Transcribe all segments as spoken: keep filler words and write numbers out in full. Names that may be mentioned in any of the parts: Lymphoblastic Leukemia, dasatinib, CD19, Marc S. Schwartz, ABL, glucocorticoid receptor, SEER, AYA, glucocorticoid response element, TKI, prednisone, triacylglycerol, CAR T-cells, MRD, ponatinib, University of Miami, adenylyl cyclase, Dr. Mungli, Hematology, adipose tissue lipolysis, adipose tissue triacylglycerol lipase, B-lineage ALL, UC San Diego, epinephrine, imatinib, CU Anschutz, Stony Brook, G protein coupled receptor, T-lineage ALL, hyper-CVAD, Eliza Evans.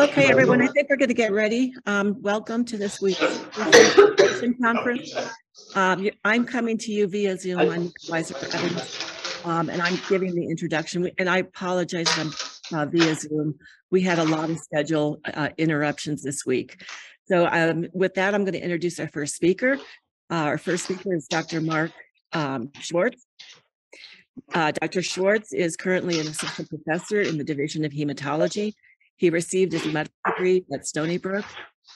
Okay, everyone, I think we're going to get ready. Um, welcome to this week's conference. Um, I'm coming to you via Zoom. I'm Eliza Evans, um, and I'm giving the introduction. And I apologize I'm uh, via Zoom. We had a lot of schedule uh, interruptions this week. So um, with that, I'm going to introduce our first speaker. Uh, our first speaker is Doctor Marc um, Schwartz. Uh, Doctor Schwartz is currently an assistant professor in the Division of Hematology. He received his medical degree at Stony Brook,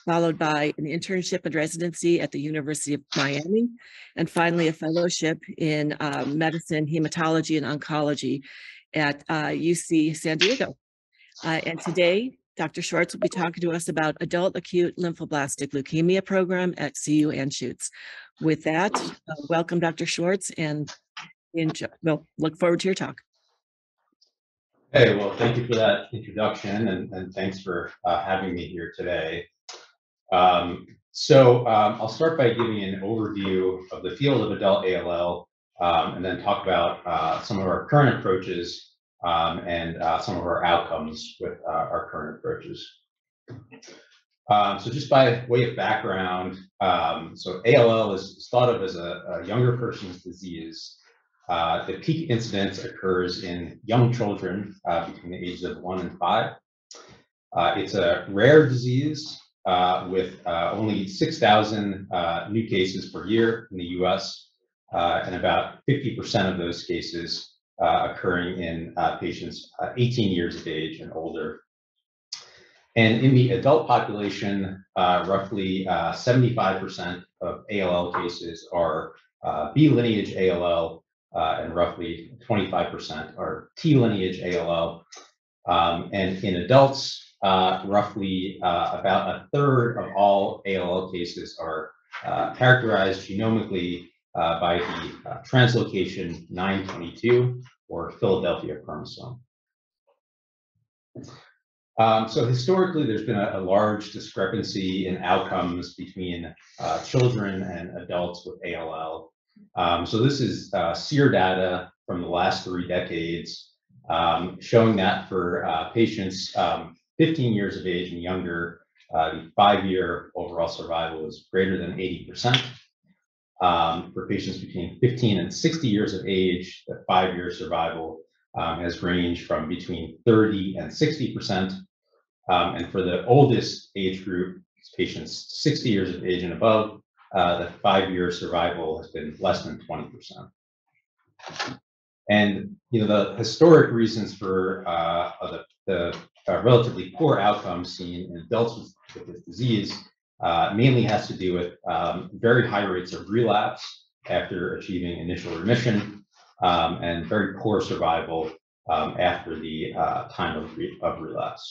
followed by an internship and residency at the University of Miami, and finally a fellowship in uh, medicine, hematology, and oncology at uh, U C San Diego. Uh, and today, Doctor Schwartz will be talking to us about adult acute lymphoblastic leukemia program at C U Anschutz. With that, uh, welcome, Doctor Schwartz, and enjoy. Well, look forward to your talk. Hey, well, thank you for that introduction, and, and thanks for uh, having me here today. Um, so um, I'll start by giving an overview of the field of adult A L L, um, and then talk about uh, some of our current approaches um, and uh, some of our outcomes with uh, our current approaches. Um, so just by way of background, um, so A L L is thought of as a, a younger person's disease. Uh, the peak incidence occurs in young children uh, between the ages of one and five. Uh, it's a rare disease uh, with uh, only six thousand uh, new cases per year in the U S, uh, and about fifty percent of those cases uh, occurring in uh, patients uh, eighteen years of age and older. And in the adult population, uh, roughly uh, seventy-five percent of A L L cases are uh, B-lineage A L L, Uh, and roughly twenty-five percent are T-lineage A L L. Um, and in adults, uh, roughly uh, about a third of all A L L cases are uh, characterized genomically uh, by the uh, translocation nine twenty-two or Philadelphia chromosome. Um, so historically, there's been a, a large discrepancy in outcomes between uh, children and adults with A L L. Um, so this is uh, SEER data from the last three decades, um, showing that for uh, patients um, fifteen years of age and younger, uh, the five-year overall survival is greater than eighty percent. Um, for patients between fifteen and sixty years of age, the five-year survival um, has ranged from between thirty and sixty percent. Um, and for the oldest age group, patients sixty years of age and above, Uh, the five-year survival has been less than twenty percent. And you know, the historic reasons for uh, the, the uh, relatively poor outcomes seen in adults with this disease uh, mainly has to do with um, very high rates of relapse after achieving initial remission, um, and very poor survival um, after the uh, time of, re of relapse.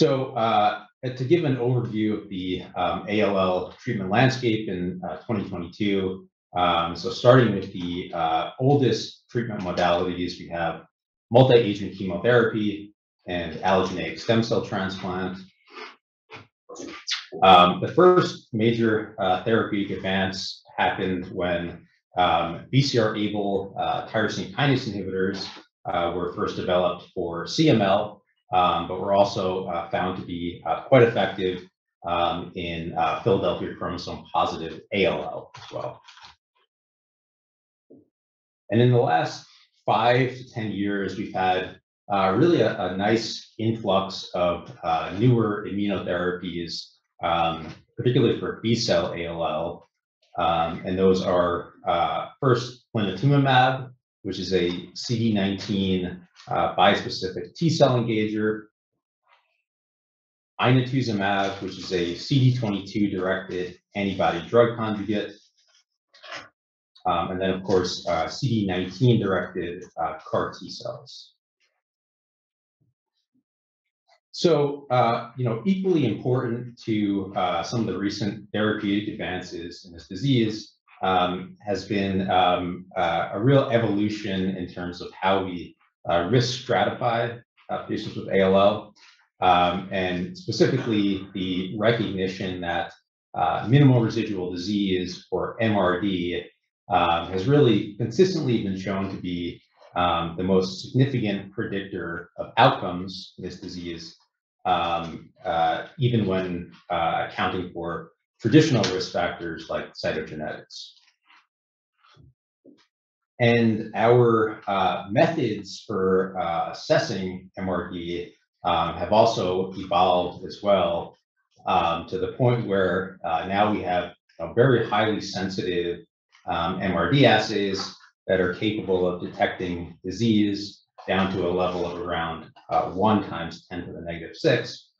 So uh, to give an overview of the um, A L L treatment landscape in uh, twenty twenty-two, um, so starting with the uh, oldest treatment modalities, we have multi-agent chemotherapy and allogeneic stem cell transplant. Um, the first major uh, therapeutic advance happened when um, B C R A B L uh, tyrosine kinase inhibitors uh, were first developed for C M L. Um, but were also uh, found to be uh, quite effective um, in uh, Philadelphia chromosome positive A L L as well. And in the last five to ten years, we've had uh, really a, a nice influx of uh, newer immunotherapies, um, particularly for B-cell A L L. Um, and those are uh, first blinatumomab, which is a C D nineteen uh, bispecific T-cell engager, inotuzumab, which is a C D twenty-two directed antibody-drug conjugate, um, and then, of course, uh, C D nineteen directed uh, CAR T-cells. So, uh, you know, equally important to uh, some of the recent therapeutic advances in this disease Um, has been um, uh, a real evolution in terms of how we uh, risk stratify uh, patients with A L L, um, and specifically the recognition that uh, minimal residual disease, or M R D, um, has really consistently been shown to be Um, the most significant predictor of outcomes in this disease, um, uh, even when uh, accounting for traditional risk factors like cytogenetics. And our uh, methods for uh, assessing M R D um, have also evolved as well, um, to the point where uh, now we have a very highly sensitive um, M R D assays that are capable of detecting disease down to a level of around uh, one times ten to the negative six.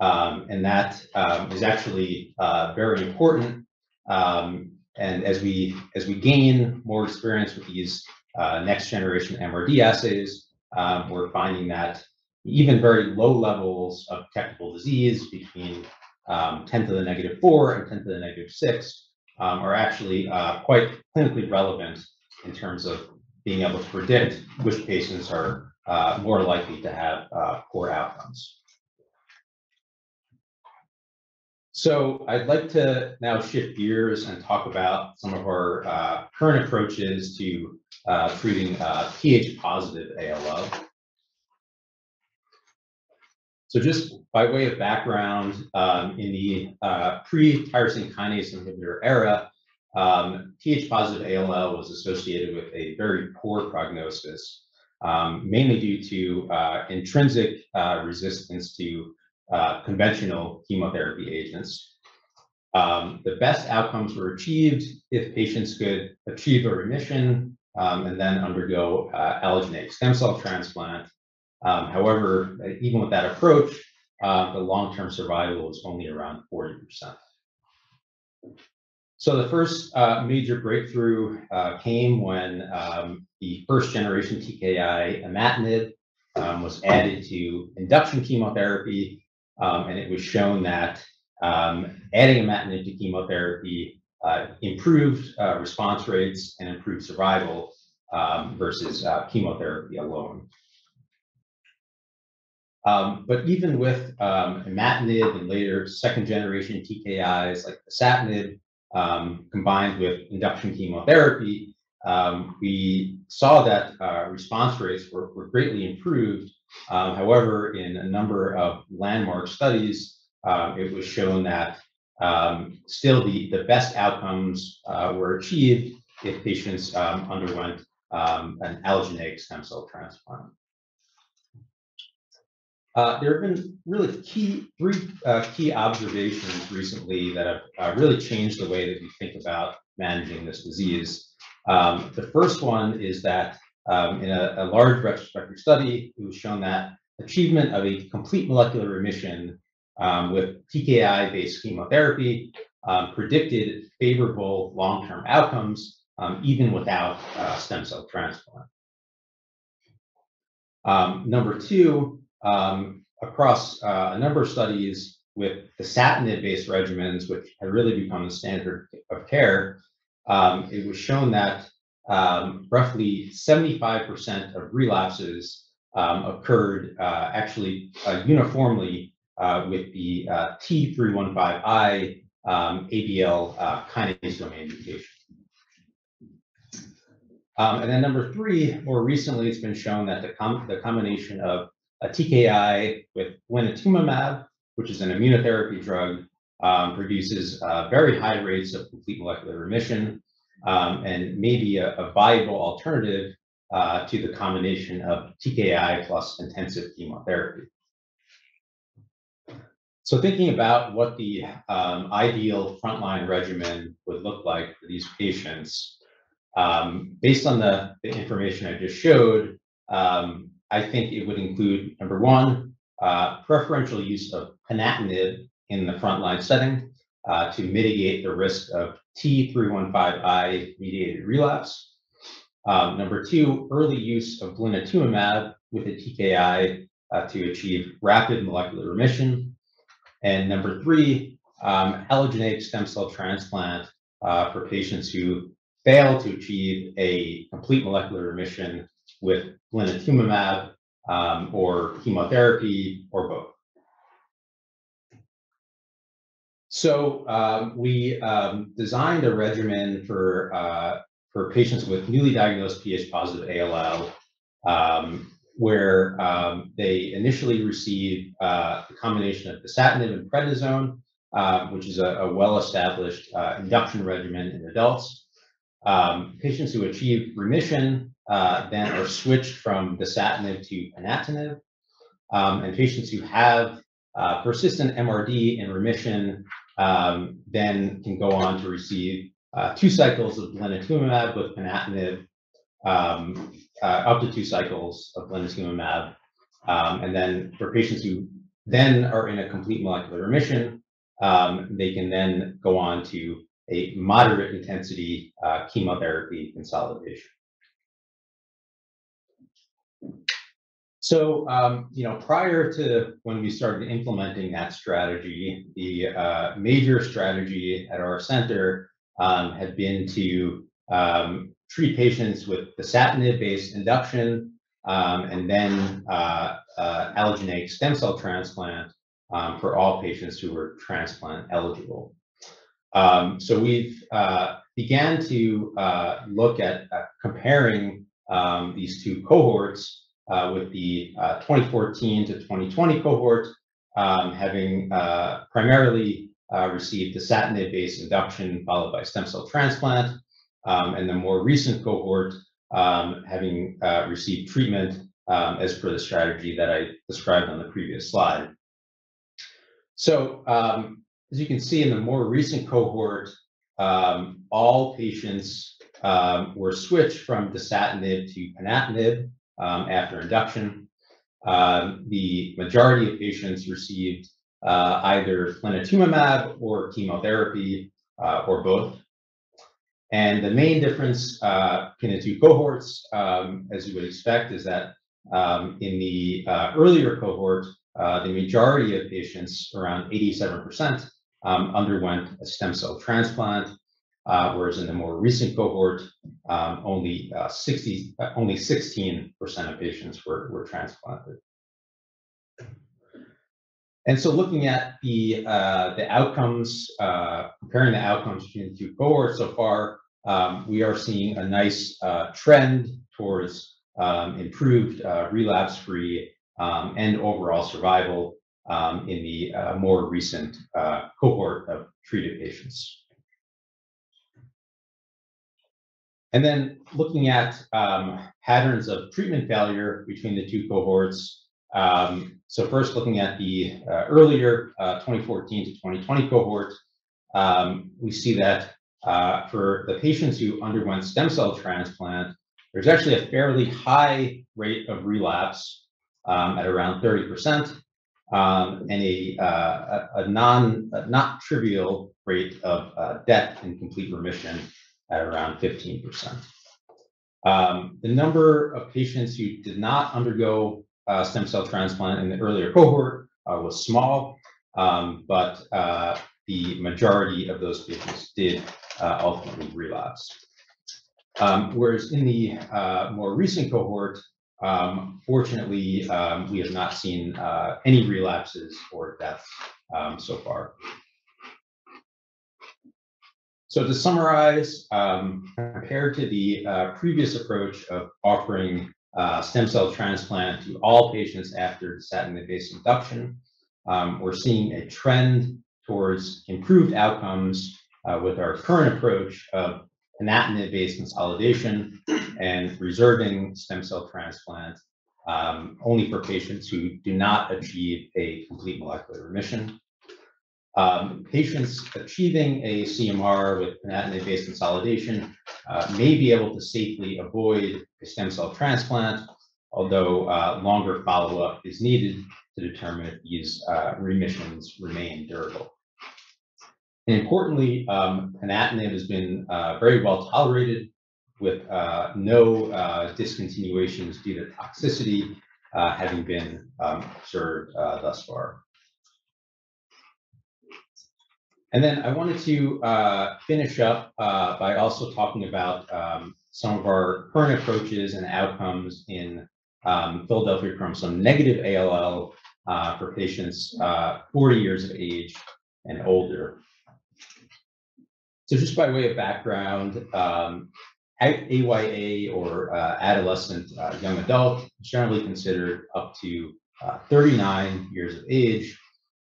Um, and that um, is actually uh, very important. Um, and as we, as we gain more experience with these uh, next generation M R D assays, um, we're finding that even very low levels of detectable disease between um, ten to the negative four and ten to the negative six um, are actually uh, quite clinically relevant in terms of being able to predict which patients are uh, more likely to have uh, poor outcomes. So I'd like to now shift gears and talk about some of our uh, current approaches to uh, treating uh, pH-positive A L L. So just by way of background, um, in the uh, pre-tyrosine kinase inhibitor era, Um, pH-positive A L L was associated with a very poor prognosis, um, mainly due to uh, intrinsic uh, resistance to uh, conventional chemotherapy agents. Um, the best outcomes were achieved if patients could achieve a remission um, and then undergo uh, allogeneic stem cell transplant. Um, however, even with that approach, uh, the long-term survival was only around forty percent. So the first uh, major breakthrough uh, came when um, the first generation T K I, imatinib, um, was added to induction chemotherapy. Um, and it was shown that um, adding imatinib to chemotherapy uh, improved uh, response rates and improved survival um, versus uh, chemotherapy alone. Um, but even with um, imatinib and later second generation T K Is like dasatinib, Um, combined with induction chemotherapy, um, we saw that uh, response rates were, were greatly improved. Um, however, in a number of landmark studies, uh, it was shown that um, still the, the best outcomes uh, were achieved if patients um, underwent um, an allogeneic stem cell transplant. Uh, there have been really key, three uh, key observations recently that have uh, really changed the way that we think about managing this disease. Um, the first one is that um, in a, a large retrospective study, it was shown that achievement of a complete molecular remission um, with T K I-based chemotherapy um, predicted favorable long-term outcomes, um, even without uh, stem cell transplant. Um, number two, Um, across uh, a number of studies with dasatinib-based regimens, which have really become the standard of care, um, it was shown that um, roughly seventy-five percent of relapses um, occurred uh, actually uh, uniformly uh, with the uh, T three one five I um, A B L uh, kinase domain mutation. Um, and then number three, more recently, it's been shown that the, com the combination of a T K I with blinatumomab, which is an immunotherapy drug, um, produces uh, very high rates of complete molecular remission, um, and maybe a, a viable alternative uh, to the combination of T K I plus intensive chemotherapy. So thinking about what the um, ideal frontline regimen would look like for these patients, um, based on the, the information I just showed, um, I think it would include, number one, uh, preferential use of ponatinib in the frontline setting uh, to mitigate the risk of T three one five I mediated relapse. Um, number two, early use of blinatumomab with a T K I uh, to achieve rapid molecular remission. And number three, um, allogeneic stem cell transplant uh, for patients who fail to achieve a complete molecular remission with blinatumomab um, or chemotherapy or both. So um, we um, designed a regimen for, uh, for patients with newly diagnosed pH-positive A L L um, where um, they initially receive uh, a combination of dasatinib and prednisone, uh, which is a, a well-established uh, induction regimen in adults. Um, patients who achieve remission uh, then are switched from dasatinib to ponatinib, um, and patients who have uh, persistent M R D and remission um, then can go on to receive uh, two cycles of blinatumomab with ponatinib, um, uh, up to two cycles of blinatumomab, um, and then for patients who then are in a complete molecular remission, um, they can then go on to a moderate intensity uh, chemotherapy consolidation. So, um, you know, prior to when we started implementing that strategy, the uh, major strategy at our center um, had been to um, treat patients with dasatinib-based induction um, and then uh, uh, allogeneic stem cell transplant um, for all patients who were transplant eligible. Um, so we've uh, began to uh, look at uh, comparing um, these two cohorts uh, with the uh, twenty fourteen to twenty twenty cohort um, having uh, primarily uh, received dasatinib-based induction followed by stem cell transplant, um, and the more recent cohort um, having uh, received treatment um, as per the strategy that I described on the previous slide. So, um, as you can see in the more recent cohort, um, all patients um, were switched from dasatinib to ponatinib um, after induction. Um, the majority of patients received uh, either blinatumomab or chemotherapy uh, or both. And the main difference uh, in the two cohorts, um, as you would expect, is that um, in the uh, earlier cohort, uh, the majority of patients, around eighty-seven percent, Um, underwent a stem cell transplant, uh, whereas in the more recent cohort, um, only uh, sixty, uh, only sixteen percent of patients were, were transplanted. And so, looking at the uh, the outcomes, uh, comparing the outcomes between the two cohorts so far, um, we are seeing a nice uh, trend towards um, improved uh, relapse-free um, and overall survival Um, in the uh, more recent uh, cohort of treated patients. And then looking at um, patterns of treatment failure between the two cohorts. Um, so first, looking at the uh, earlier uh, twenty fourteen to twenty twenty cohort, um, we see that uh, for the patients who underwent stem cell transplant, there's actually a fairly high rate of relapse um, at around thirty percent. Um, and a, uh, a non, a not trivial rate of uh, death and complete remission at around fifteen percent. Um, the number of patients who did not undergo uh, stem cell transplant in the earlier cohort uh, was small, um, but uh, the majority of those patients did uh, ultimately relapse. Um, whereas in the uh, more recent cohort, Um, fortunately, um, we have not seen uh, any relapses or deaths um, so far. So to summarize, um, compared to the uh, previous approach of offering uh, stem cell transplant to all patients after dasatinib-based induction, um, we're seeing a trend towards improved outcomes uh, with our current approach of ponatinib-based consolidation and reserving stem cell transplant um, only for patients who do not achieve a complete molecular remission. Um, patients achieving a C M R with ponatinib-based consolidation uh, may be able to safely avoid a stem cell transplant, although uh, longer follow-up is needed to determine if these uh, remissions remain durable. And importantly, um, ponatinib has been uh, very well tolerated with uh, no uh, discontinuations due to toxicity uh, having been um, observed uh, thus far. And then I wanted to uh, finish up uh, by also talking about um, some of our current approaches and outcomes in um, Philadelphia chromosome negative A L L uh, for patients uh, forty years of age and older. So just by way of background, um, A Y A or uh, adolescent uh, young adult is generally considered up to uh, thirty-nine years of age.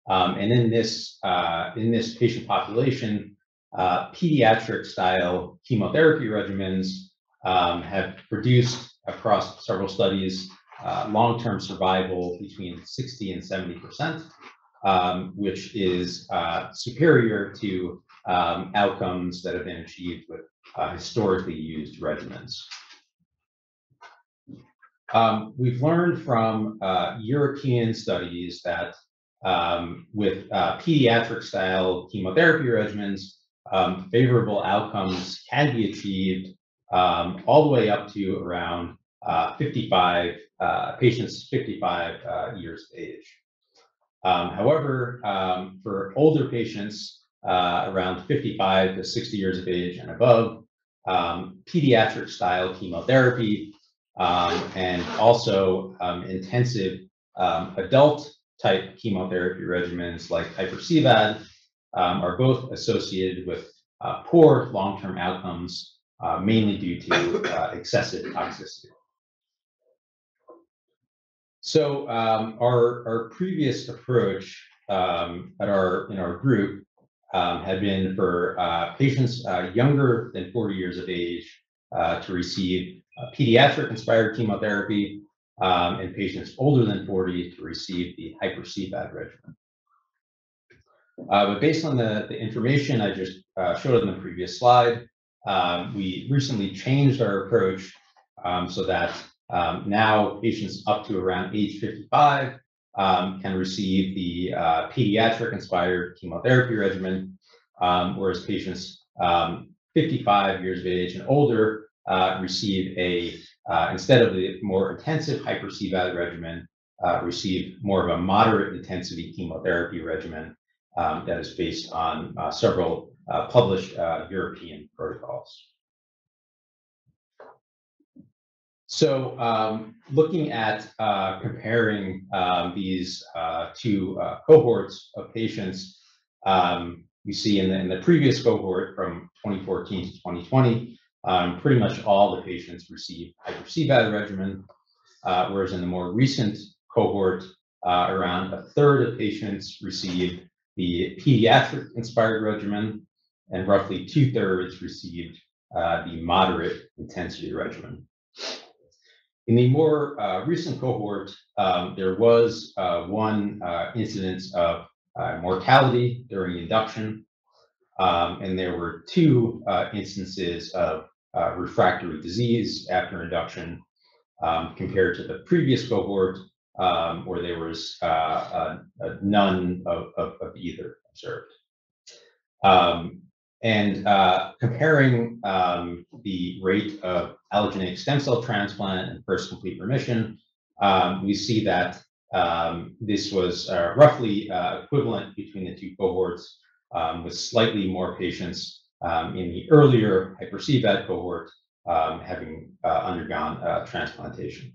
Um, and in this, uh, in this patient population, uh, pediatric style chemotherapy regimens um, have produced across several studies uh, long-term survival between sixty and seventy percent, um, which is uh, superior to um, outcomes that have been achieved with uh, historically used regimens. Um, we've learned from uh, European studies that Um, with uh, pediatric style chemotherapy regimens, um, favorable outcomes can be achieved um, all the way up to around uh, fifty-five, uh, patients fifty-five uh, years of age. Um, however, um, for older patients uh, around fifty-five to sixty years of age and above, um, pediatric style chemotherapy um, and also um, intensive um, adult type chemotherapy regimens like hyper-C V A D um, are both associated with uh, poor long-term outcomes, uh, mainly due to uh, excessive toxicity. So um, our, our previous approach um, at our, in our group um, had been for uh, patients uh, younger than forty years of age uh, to receive pediatric-inspired chemotherapy, Um, and patients older than forty to receive the hyper-C V A D regimen. Uh, but based on the, the information I just uh, showed in the previous slide, um, we recently changed our approach um, so that um, now patients up to around age fifty-five um, can receive the uh, pediatric-inspired chemotherapy regimen, um, whereas patients um, fifty-five years of age and older uh, receive a Uh, instead of the more intensive hyper-C V A D regimen, uh, receive more of a moderate intensity chemotherapy regimen um, that is based on uh, several uh, published uh, European protocols. So um, looking at uh, comparing um, these uh, two uh, cohorts of patients, um, you see in the, in the previous cohort from twenty fourteen to twenty twenty, Um, pretty much all the patients received hyper-C V A D regimen, uh, whereas in the more recent cohort, uh, around a third of patients received the pediatric-inspired regimen, and roughly two-thirds received uh, the moderate intensity regimen. In the more uh, recent cohort, um, there was uh, one uh, incidence of uh, mortality during induction, um, and there were two uh, instances of Uh, refractory disease after induction um, compared to the previous cohort um, where there was uh, a, a none of, of, of either observed. Um, and uh, comparing um, the rate of allogeneic stem cell transplant and first complete remission, um, we see that um, this was uh, roughly uh, equivalent between the two cohorts, um, with slightly more patients Um, in the earlier hyper-C V A D cohort um, having uh, undergone uh, transplantation.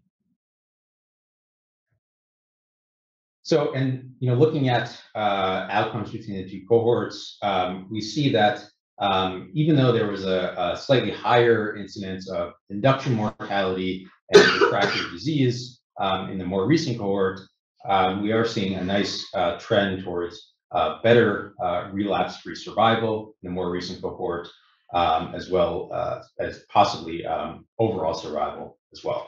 So, and you know, looking at uh, outcomes between the two cohorts, um, we see that um, even though there was a, a slightly higher incidence of induction mortality and refractory disease um, in the more recent cohort, um, we are seeing a nice uh, trend towards Uh, better uh, relapse-free survival in the more recent cohort, um, as well uh, as possibly um, overall survival as well.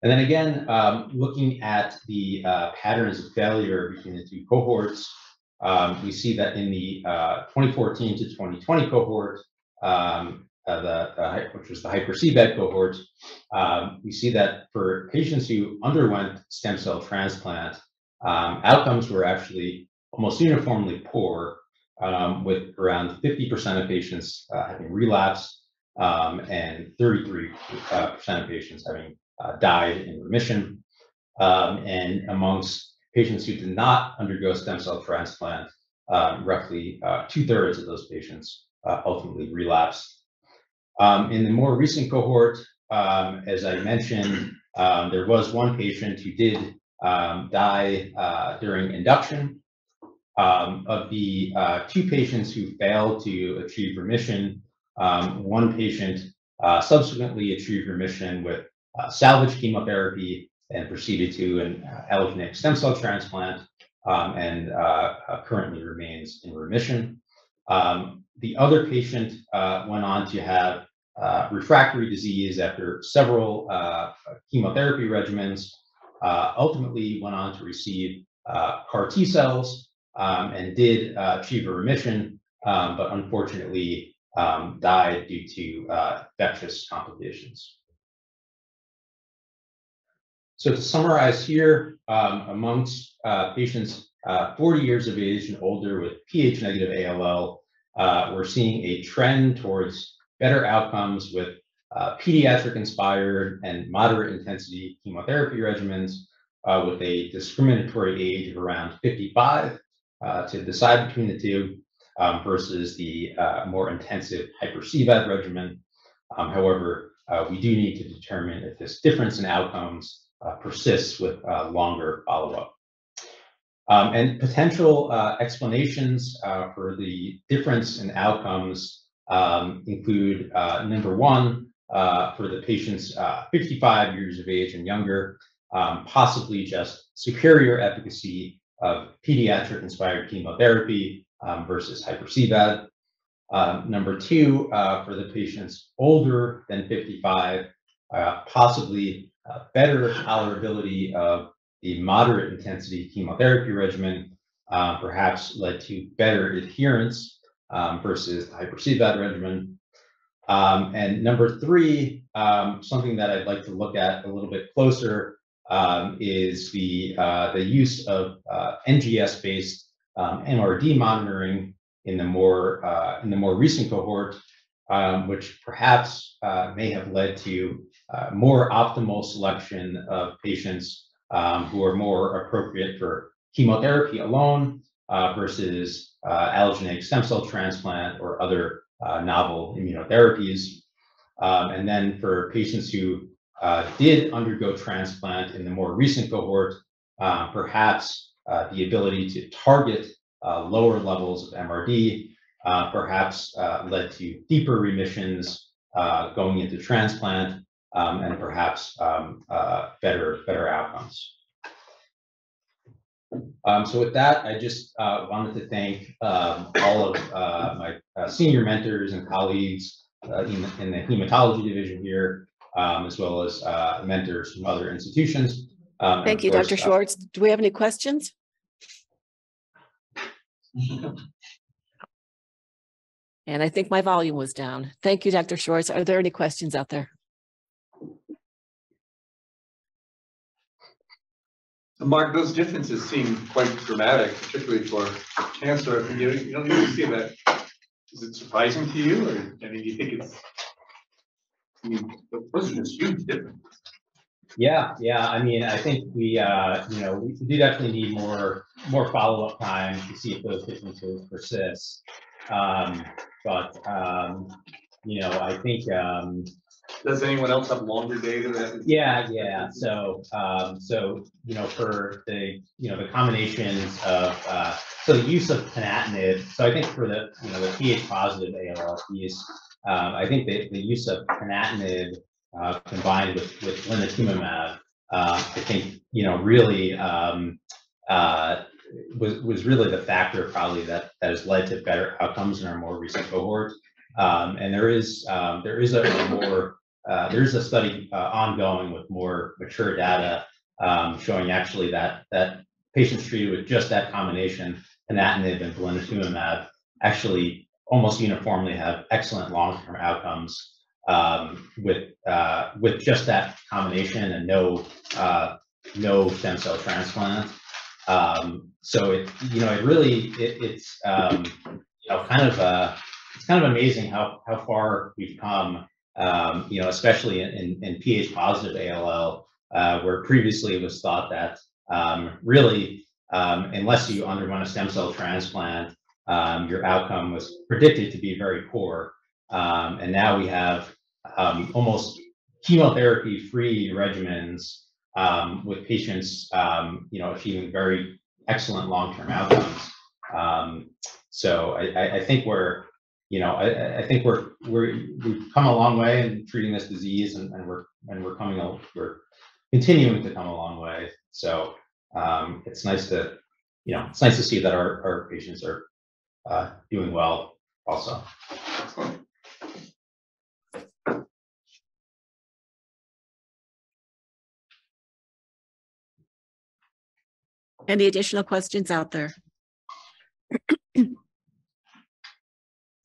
And then again, um, looking at the uh, patterns of failure between the two cohorts, um, we see that in the uh, twenty fourteen to twenty twenty cohort, um, uh, the, uh, which was the hyper-C V A D cohort, um, we see that for patients who underwent stem cell transplant, Um, outcomes were actually almost uniformly poor, um, with around fifty percent of patients uh, having relapsed um, and thirty-three percent uh, of patients having uh, died in remission. Um, and amongst patients who did not undergo stem cell transplant, um, roughly uh, two-thirds of those patients uh, ultimately relapsed. Um, in the more recent cohort, um, as I mentioned, um, there was one patient who did Um, die uh, during induction. Um, of the uh, two patients who failed to achieve remission, Um, one patient uh, subsequently achieved remission with uh, salvage chemotherapy and proceeded to an uh, allogeneic stem cell transplant, um, and uh, uh, currently remains in remission. Um, the other patient uh, went on to have uh, refractory disease after several uh, chemotherapy regimens, uh, ultimately went on to receive uh, CAR T-cells um, and did uh, achieve a remission, um, but unfortunately um, died due to uh, infectious complications. So to summarize here, um, amongst uh, patients uh, forty years of age and older with pH-negative A L L, uh, we're seeing a trend towards better outcomes with uh, pediatric-inspired and moderate-intensity chemotherapy regimens uh, with a discriminatory age of around fifty-five uh, to decide between the two, um, versus the uh, more intensive hyper-C VAD regimen. Um, however, uh, we do need to determine if this difference in outcomes Uh, persists with uh, longer follow-up. Um, and potential uh, explanations uh, for the difference in outcomes um, include, uh, number one, uh, for the patients uh, fifty-five years of age and younger, um, possibly just superior efficacy of pediatric-inspired chemotherapy um, versus hyper-C VAD. Um, number two, uh, for the patients older than fifty-five, uh, possibly Uh, better tolerability of the moderate intensity chemotherapy regimen, uh, perhaps led to better adherence um, versus the hyper-C VAD regimen. Um, and number three, um, something that I'd like to look at a little bit closer um, is the, uh, the use of uh, N G S-based um, M R D monitoring in the more, uh, in the more recent cohort, um, which perhaps uh, may have led to Uh, more optimal selection of patients um, who are more appropriate for chemotherapy alone uh, versus uh, allogeneic stem cell transplant or other uh, novel immunotherapies. Um, and then for patients who uh, did undergo transplant in the more recent cohort, uh, perhaps uh, the ability to target uh, lower levels of M R D uh, perhaps uh, led to deeper remissions uh, going into transplant, Um, and perhaps um, uh, better, better outcomes. Um, so with that, I just uh, wanted to thank um, all of uh, my uh, senior mentors and colleagues uh, in, in the hematology division here, um, as well as uh, mentors from other institutions. Um, thank you, course, Doctor Schwartz. Uh, Do we have any questions? And I think my volume was down. Thank you, Doctor Schwartz. Are there any questions out there? Mark, those differences seem quite dramatic, particularly for cancer. You, you don't usually see that. Is it surprising to you, or I mean, do you think it's? I mean, the person is huge difference. Yeah, yeah. I mean, I think we, uh, you know, we do definitely need more more follow up time to see if those differences persist. Um, but um, you know, I think. Um, Does anyone else have longer data? That yeah, yeah. So, um, so you know, for the you know the combinations of uh, so the use of ponatinib. So I think for the you know the pH-positive A L L use, um, I think the, the use of ponatinib uh, combined with with blinatumomab, uh, I think you know really um, uh, was was really the factor probably that that has led to better outcomes in our more recent cohort. Um, and there is um, there is a more Uh, there's a study uh, ongoing with more mature data um, showing actually that that patients treated with just that combination, ponatinib and blinatumomab, actually almost uniformly have excellent long-term outcomes um, with uh, with just that combination and no uh, no stem cell transplant. Um, so it you know it really it, it's um, you know kind of uh, it's kind of amazing how how far we've come. Um, you know, especially in, in, in pH-positive A L L, uh, where previously it was thought that um, really, um, unless you underwent a stem cell transplant, um, your outcome was predicted to be very poor. Um, and now we have um, almost chemotherapy-free regimens um, with patients, um, you know, achieving very excellent long-term outcomes. Um, so I, I think we're you know, I, I think we're we're we've come a long way in treating this disease, and, and we're and we're coming a, we're continuing to come a long way. So um, it's nice to you know it's nice to see that our our patients are uh, doing well also. Excellent. Any additional questions out there?